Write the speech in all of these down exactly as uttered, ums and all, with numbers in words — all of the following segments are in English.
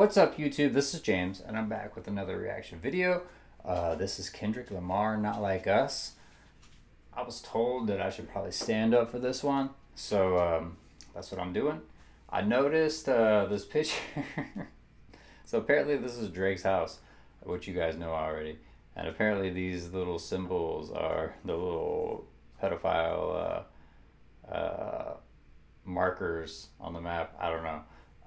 What's up, YouTube? This is James, and I'm back with another reaction video. Uh, this is Kendrick Lamar, Not Like Us. I was told that I should probably stand up for this one, so um, that's what I'm doing. I noticed uh, this picture. So apparently this is Drake's house, which you guys know already. And apparently these little symbols are the little pedophile uh, uh, markers on the map. I don't know.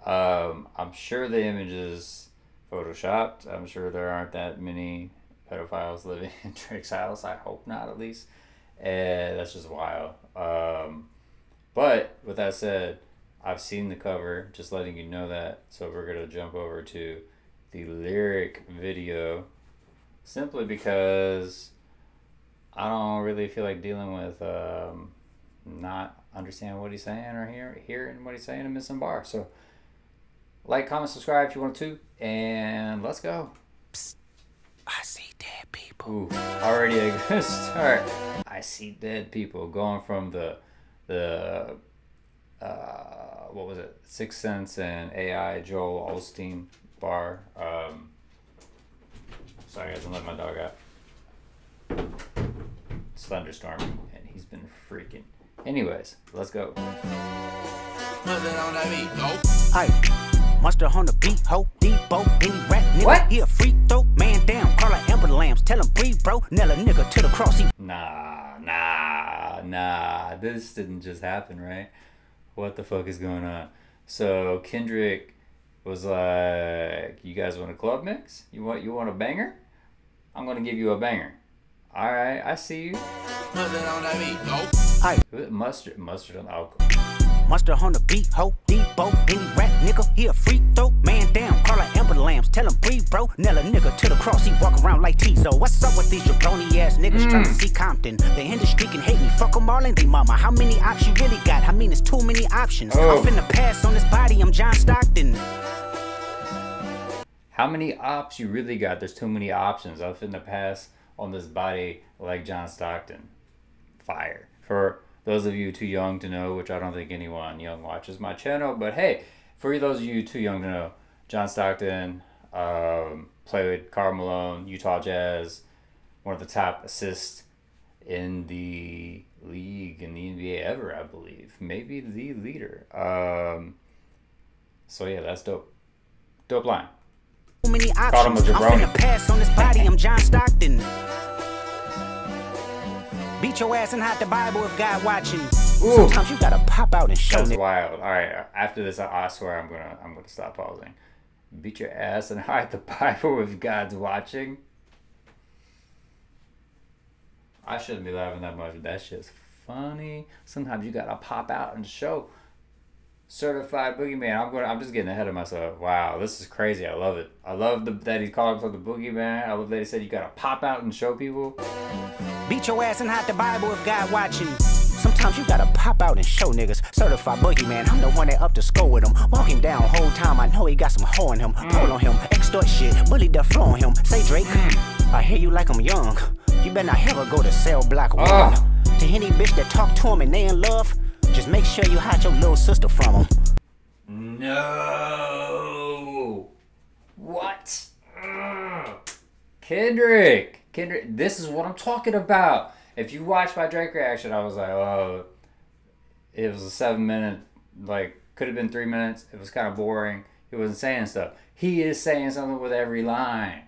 Um, I'm sure the image is photoshopped. I'm sure there aren't that many pedophiles living in Drake's house. I hope not, at least. And that's just wild. Um, but with that said, I've seen the cover, just letting you know that. So we're going to jump over to the lyric video simply because I don't really feel like dealing with um, not understanding what he's saying or hear, hearing what he's saying and missing bar. So like, comment, subscribe if you want to, and let's go. Psst. I see dead people. Ooh, already a good start. I see dead people, going from the, the uh, what was it, Sixth Sense and A I Joel Osteen bar. Um, sorry guys, I'm letting my dog out. It's thunderstorming, and he's been freaking. Anyways, let's go. Mustard on that beat, ho. Aye. Mustard on the beat, ho. Deebo, any rat nigga. What? He a free throw, man down. Call her Amber Lambs. Tell him breathe, bro. Nella nigga to the cross. He nah, nah, nah. This didn't just happen, right? What the fuck is going on? So Kendrick was like, "You guys want a club mix? You want you want a banger? I'm gonna give you a banger. All right, I see you." Mustard on that beat, ho. Aye. Mustard, mustard on the alcohol. Mustard on the beat, ho, Deebo, any rat nigga, he a free throw, man down, call her Amber Lambs, tell him breathe, bro, Nella nigga to the cross, he walk around like Tizo, what's up with these jabroni ass niggas mm. trying to see Compton, the industry can hate me, fuck them all and they mama, how many ops you really got, I mean it's too many options, oh. I'm finna pass on this body, I'm John Stockton. How many ops you really got, there's too many options, I'm finna pass on this body like John Stockton. Fire. For those of you too young to know, which I don't think anyone young watches my channel, but hey, for those of you too young to know, John Stockton um, played Karl Malone, Utah Jazz, one of the top assists in the league, in the N B A ever, I believe. Maybe the leader. Um, so yeah, that's dope. Dope line. Many Caught him a jabroni. I'm finna pass on this body, I'm John Stockton. Beat your ass and hide the Bible if God watching. Ooh. Sometimes you gotta pop out and show it. That's wild. All right, after this, I, I swear I'm gonna I'm gonna stop pausing. Beat your ass and hide the Bible if God's watching. I shouldn't be laughing that much. That shit's funny. Sometimes you gotta pop out and show. Certified Boogeyman. I'm going. I'm just getting ahead of myself. Wow, this is crazy. I love it. I love the, that he called himself the Boogeyman. I love that he said you gotta pop out and show people. Beat your ass and hide the Bible if God watching. Sometimes you gotta pop out and show niggas. Certified Boogeyman, I'm the one that up to score with him. Walk him down whole time, I know he got some hoe in him. Mm. Pull on him, extort shit, bully the flow on him. Say Drake, mm. I hear you like I'm young. You better not ever go to cell block one. Oh. To any bitch that talk to him and they in love, just make sure you hide your little sister from him. No. What? Ugh. Kendrick. Kendrick, this is what I'm talking about. If you watch my Drake reaction, I was like, oh, it was a seven minute, like, could have been three minutes. It was kind of boring. He wasn't saying stuff. He is saying something with every line.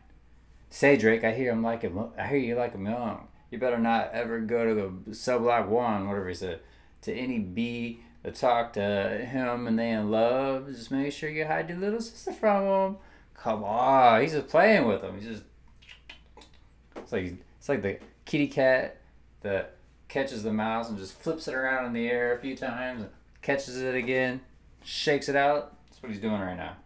Say, Drake, I hear him like him. I hear you like him young. You better not ever go to the sub block one, whatever he said, to any B that talk to him and they in love. Just make sure you hide your little sister from him. Come on. He's just playing with him. He's just. It's like, it's like the kitty cat that catches the mouse and just flips it around in the air a few times, catches it again, shakes it out. That's what he's doing right now.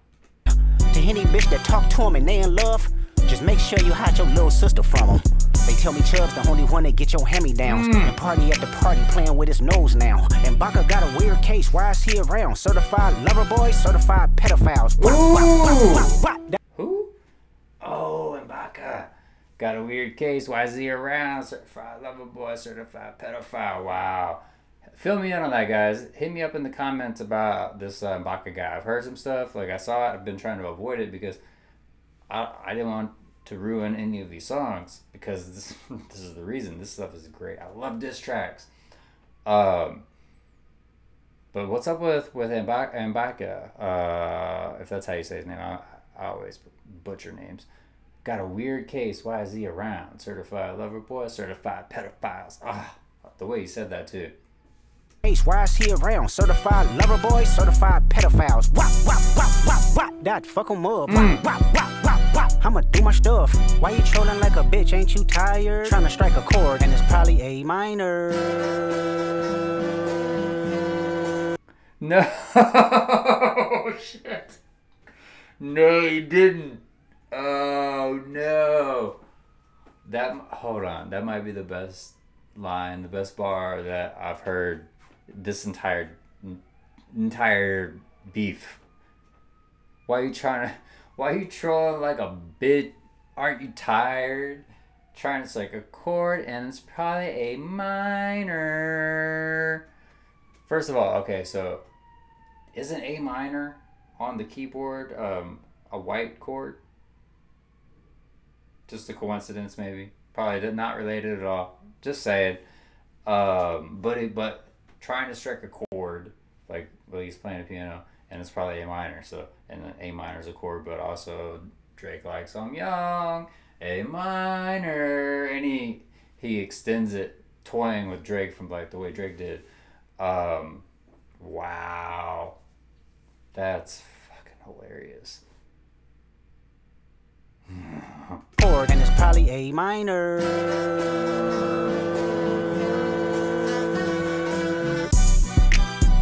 To any bitch that talk to him and they in love, just make sure you hide your little sister from him. They tell me Chubb's the only one that get your hand-me-downs. Mm. And party at the party playing with his nose now. And Mbaka got a weird case, why is he around? Certified lover boys, certified pedophiles. Ooh. Wop, wop, wop, wop, wop. Who? Oh, Mbaka. Got a weird case. Why is he around? Certified lover boy, certified pedophile. Wow. Fill me in on that, guys. Hit me up in the comments about this uh, Mbaka guy. I've heard some stuff. Like, I saw it. I've been trying to avoid it because I, I didn't want to ruin any of these songs, because this, this is the reason. This stuff is great. I love diss tracks. Um, but what's up with, with Mbaka? Uh, if that's how you say his name. I, I always butcher names. Got a weird case. Why is he around? Certified lover boy, certified pedophiles. Ah, the way he said that, too. Why is he around? Certified lover boy, certified pedophiles. Wop, wop, wop, wop, wop. That fuck him up. Mm. Wop, wop, wop, wop, wop. I'ma do my stuff. Why you trolling like a bitch? Ain't you tired? Trying to strike a chord, and it's probably A minor. No, shit. No, you didn't. Oh, no. That, hold on. That might be the best line, the best bar that I've heard this entire entire beef. Why are you trying to why are you trolling like a bitch? Aren't you tired? Trying to strike a chord, and it's probably A minor. First of all, okay, so isn't A minor on the keyboard um a white chord? Just a coincidence, maybe. Probably not related at all. Just saying. Um but it but trying to strike a chord, like, well, he's playing a piano, and it's probably A minor, so, and then A minor is a chord, but also Drake likes "I'm Young," A minor, and he, he extends it, toying with Drake from, like, the way Drake did. Um, wow. That's fucking hilarious. Chord, and it's probably A minor.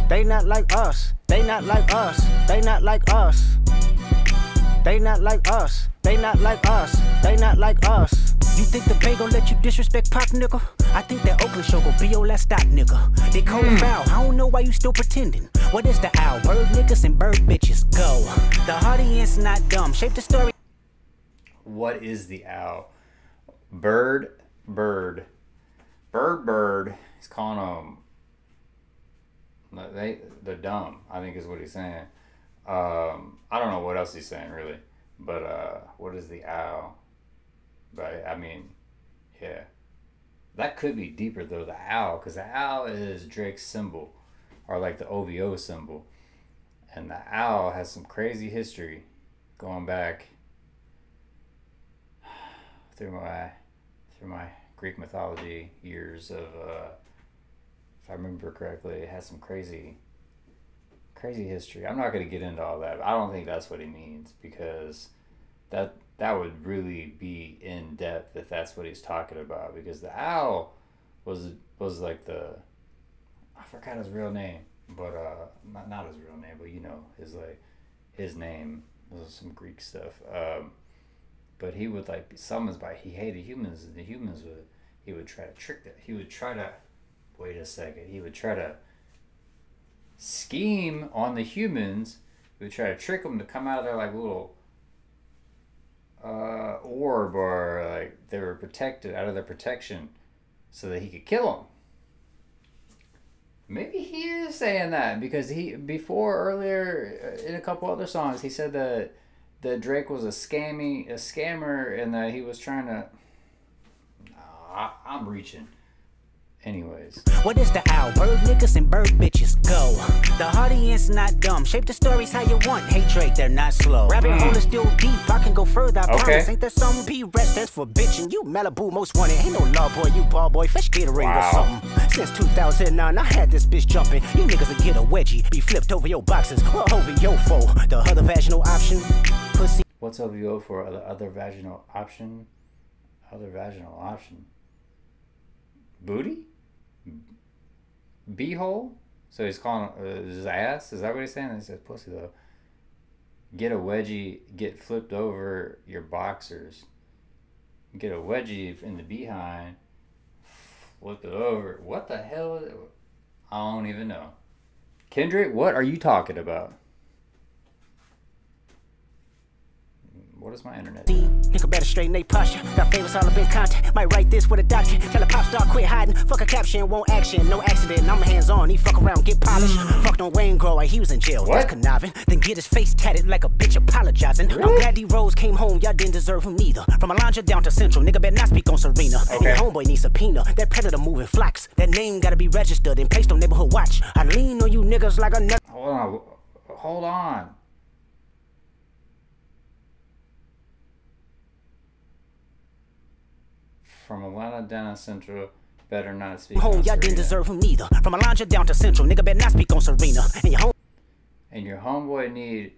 They not like us, they not like us, they not like us. They not like us, they not like us, they not like us. You think the Bay gon' let you disrespect Pop, nigga? I think that Oakland show gon' be your last stop, nigga. They cold mm. foul, I don't know why you still pretending. What is the owl? Bird niggas and bird bitches, go. The audience not dumb, shape the story. What is the owl? Bird, bird. Bird, bird. He's calling them. They, they're dumb, I think is what he's saying. Um, I don't know what else he's saying, really. But uh, what is the owl? But, I mean, yeah. That could be deeper, though, the owl. Because the owl is Drake's symbol. Or, like, the O V O symbol. And the owl has some crazy history. Going back through my, through my Greek mythology years of... Uh, I remember correctly, it has some crazy, crazy history. I'm not going to get into all that. I don't think that's what he means, because that that would really be in depth if that's what he's talking about. Because the owl was was like the, I forgot his real name, but uh, not not his real name, but you know, his like his name was some Greek stuff. Um, but he would like be summoned by, he hated humans, and the humans would he would try to trick them. He would try to. Wait a second. He would try to scheme on the humans. He would try to trick them to come out of their like little uh, orb, or like they were protected, out of their protection, so that he could kill them. Maybe he is saying that, because he before earlier in a couple other songs he said that that Drake was a scammy, a scammer, and that he was trying to. Oh, I, I'm reaching. Anyways. What is the owl? Bird niggas and bird bitches, go. The audience not dumb. Shape the stories how you want. Hey Drake, they're not slow. Rabbit mm. hole is still deep. I can go further, I okay. promise. Ain't there some P rest that's for bitching? You Malibu most wanted. Ain't no law boy, you ball boy. Fresh Gatorade wow. or something. Since two thousand nine, I had this bitch jumping. You niggas will get a wedgie. Be flipped over your boxes or over your foe. The other vaginal option. Pussy. What's O V O for the other vaginal option? Other vaginal option. Booty? B-hole? So he's calling uh, his ass? Is that what he's saying? He says pussy, though. Get a wedgie, get flipped over your boxers. Get a wedgie in the behind, flip it over. What the hell is it? I don't even know. Kendrick, what are you talking about? What is my internet? Nigga better straighten they posture. Got famous all up in content. Might write this with a doctor. Tell a pop star quit hiding. Fuck a caption, won't action. No accident, I'm hands on. He fuck around, get polished. Fucked on Wayne Grow, he was in jail. What? That's conniving. Then get his face tatted like a bitch apologizing. Really? I'm glad D Rose came home. Y'all didn't deserve him neither. From Alondra down to Central. Nigga better not speak on Serena. Okay. And your homeboy needs subpoena. That predator moving flocks. That name gotta be registered and placed on neighborhood watch. I lean on you niggas like a nut. Hold on. Hold on. From Atlanta down to Central, better not speak home, on Serena. Y'all didn't deserve him neither. From Alondra down to Central, nigga better not speak on Serena. And your home and your homeboy need.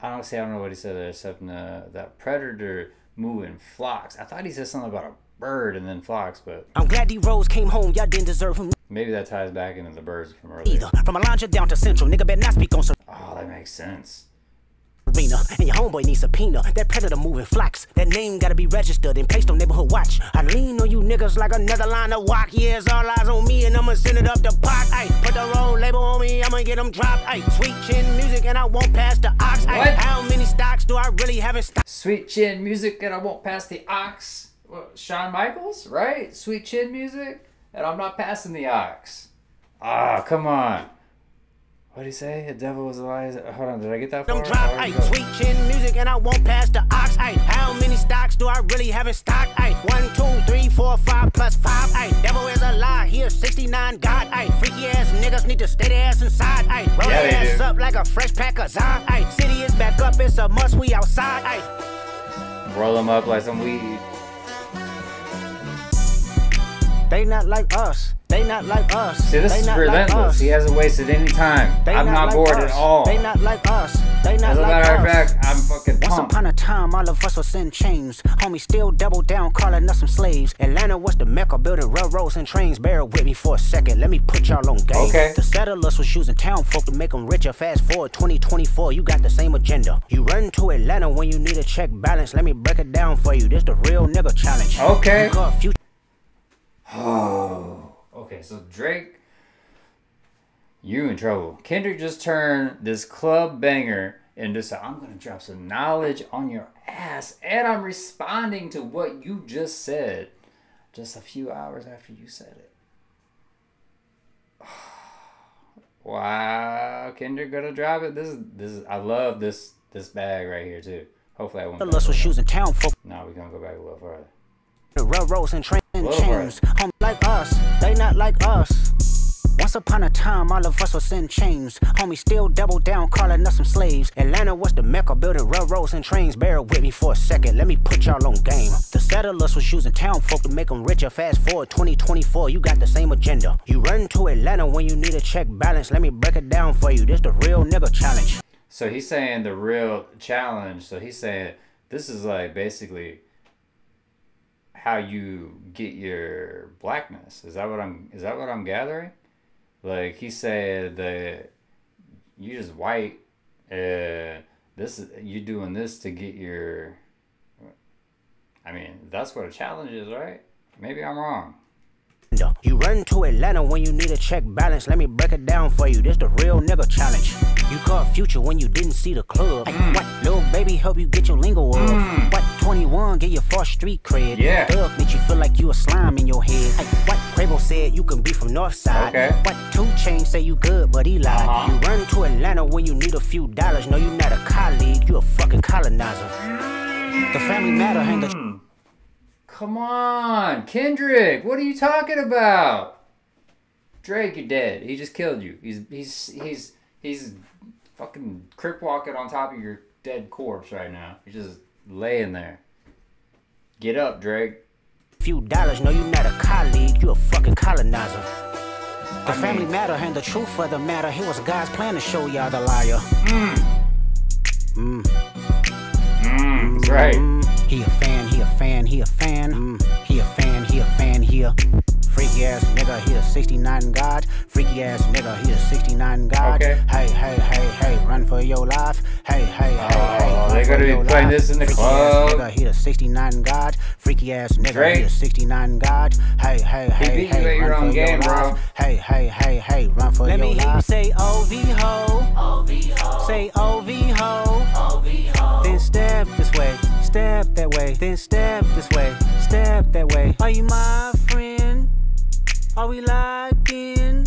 I don't say I don't know what he said there, except in the, that predator moving flocks. I thought he said something about a bird and then flocks, but I'm glad D Rose came home. Y'all didn't deserve him. Maybe that ties back into the birds from earlier. Either from Alondra down to Central, nigga better not speak on Serena. Oh, that makes sense. Arena, and your homeboy needs subpoena. That predator moving flocks. That name gotta be registered and placed on neighborhood watch. I lean on you niggas like another line of walk. Yeah, it's all eyes on me and I'ma send it up the pot. Ay, put the roll label on me, I'ma get them dropped. Ay, sweet chin music and I won't pass the ox. Ay, how many stocks do I really have in stock? Sweet chin music and I won't pass the ox. What, Shawn Michaels, right? Sweet chin music and I'm not passing the ox. Ah, come on. What'd he say? The devil was a lie. Hold on, did I get that far? Don't drop, I sweet chin music and I won't pass the ox. Aye, how many stocks do I really have in stock? Aye, one, two, three, four, five plus five. Aye, devil is a lie. Here's sixty-nine God. Aye, freaky ass niggas need to stay their ass inside. Aye, roll yeah, their ass do. Up like a fresh pack of Zon. Aye, city is back up. It's a must. We outside. Aye, roll them up like some weed. They not like us. They not like us. See, this is relentless. He hasn't wasted any time. I'm not bored at all. They not like us. They not like us. As a matter of fact, I'm fucking pumped. Once upon a time, all of us was in chains. Homie still double down, calling us some slaves. Atlanta was the mecca, building railroads and trains. Bear with me for a second. Let me put y'all on game. Okay. The settlers was using town folk to make them richer. Fast forward twenty twenty-four, you got the same agenda. You run to Atlanta when you need a check balance. Let me break it down for you. This the real nigga challenge. Okay. Oh, okay, so Drake, you in trouble. Kendrick just turned this club banger into so I'm gonna drop some knowledge on your ass, and I'm responding to what you just said just a few hours after you said it. Oh, wow, Kendrick gonna drop it. This is this is I love this this bag right here too. Hopefully I won't. The lust was shoes in town for. No, we're gonna go back a little further. The railroads and trains. Chains. Home like us, they not like us. Once upon a time, all of us was in chains. Homie still double down, calling us some slaves. Atlanta was the mecca, building railroads and trains. Bear with me for a second, let me put y'all on game. The settlers was using town folk to make them richer. Fast forward twenty twenty-four, you got the same agenda. You run to Atlanta when you need a check balance. Let me break it down for you, this the real nigga challenge. So he's saying the real challenge. So he's saying this is like basically how you get your blackness. Is that what I'm is that what I'm gathering? Like he said that you just white, uh this is you doing this to get your, I mean, that's what a challenge is, right? Maybe I'm wrong. You run to Atlanta when you need a check balance. Let me break it down for you. This the real nigga challenge. You caught Future when you didn't see the club. Mm. What Little Baby help you get your lingo up. Mm. What twenty-one get your first street cred. Yeah. Thug made you feel like you a slime in your head. Ay, what Quavo said you can be from Northside. Okay. What two chainz say you good but he lied. Uh-huh. You run to Atlanta when you need a few dollars. No, you not a colleague. You a fucking colonizer. The family matter hang the. Mm. Come on, Kendrick, what are you talking about? Drake, you're dead. He just killed you. He's he's he's he's fucking crip walking on top of your dead corpse right now. You're just laying there. Get up, Drake. Few dollars, no, you're not a colleague, you're a fucking colonizer. The I family mean, matter and the truth of the matter. Here was God's plan to show y'all the liar. Mm. Mm. Mm, that's right. Mm. He a fan, he a fan, he a fan. Mm. He a fan, he a fan, he a freaky ass nigga, he a sixty-nine God. Freaky ass nigga, he a sixty-nine God. Okay. Hey, hey, hey, hey, run for your life. Hey, hey, hey, oh, hey. They're gonna be playing life. This in the freaky club. Freaky ass nigga, he a sixty-nine God. Freaky ass nigga, Drake. He a sixty-nine God. Hey, hey, hey, hey, hey, run for game, your bro. Life. Hey, hey, hey, hey, run for Let your life. Let me say O V O. O V O. Say O V O. O V O. then step this way, step that way, then step this way, step that way. Are you my friend? Are we locked in?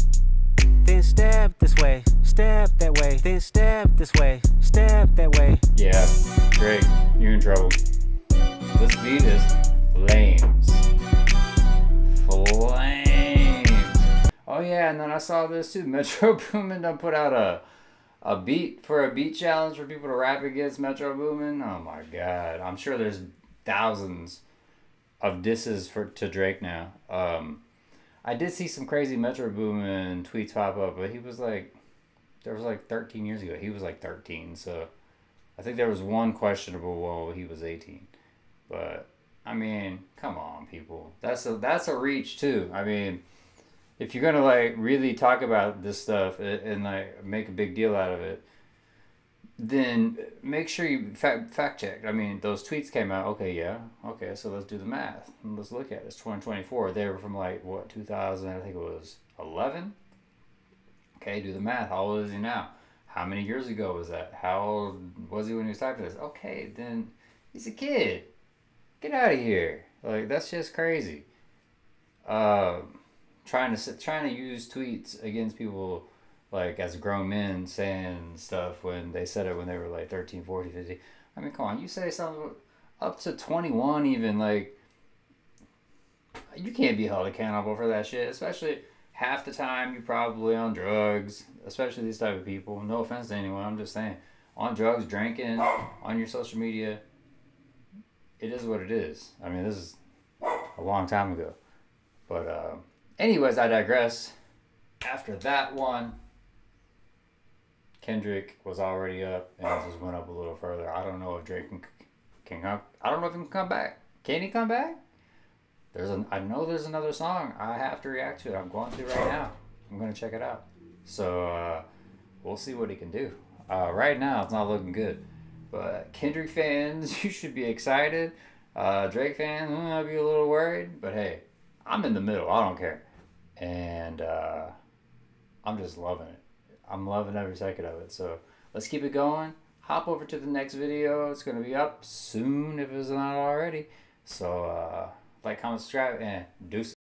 Then step this way, step that way, then step this way, step that way. Yeah, Drake, you're in trouble. This beat is flames. Flames. Oh yeah, and then I saw this too. Metro Boomin done put out a a beat for a beat challenge for people to rap against Metro Boomin. Oh my god. I'm sure there's thousands of disses for to Drake now. Um I did see some crazy Metro Boomin tweets pop up, but he was like, there was like thirteen years ago. He was like thirteen, so I think there was one questionable while he was eighteen. But I mean, come on, people. That's a that's a reach too. I mean, if you're gonna like really talk about this stuff and, and like make a big deal out of it, then make sure you fact fact check. I mean, those tweets came out. Okay, yeah, okay. So let's do the math. Let's look at it. It's twenty twenty-four. They were from like what two thousand? I think it was eleven. Okay, do the math. How old is he now? How many years ago was that? How old was he when he was typing this? Okay, then he's a kid. Get out of here. Like, that's just crazy. Uh, trying to trying to use tweets against people, like, as grown men saying stuff when they said it when they were, like, thirteen, fourteen, fifteen. I mean, come on. You say something up to twenty-one even, like, you can't be held accountable for that shit. Especially half the time you're probably on drugs, especially these type of people. No offense to anyone. I'm just saying. On drugs, drinking, on your social media. It is what it is. I mean, this is a long time ago. But uh, anyways, I digress. After that one, Kendrick was already up and it just went up a little further. I don't know if Drake can, can come. I don't know if he can come back. Can he come back? There's an, I know there's another song I have to react to. I'm going to right now. I'm going to check it out. So uh, we'll see what he can do. Uh, right now, it's not looking good. But Kendrick fans, you should be excited. Uh, Drake fans, I'll be a little worried. But hey, I'm in the middle. I don't care. And uh, I'm just loving it. I'm loving every second of it. So let's keep it going. Hop over to the next video. It's going to be up soon if it's not already. So uh, like, comment, subscribe, and deuces.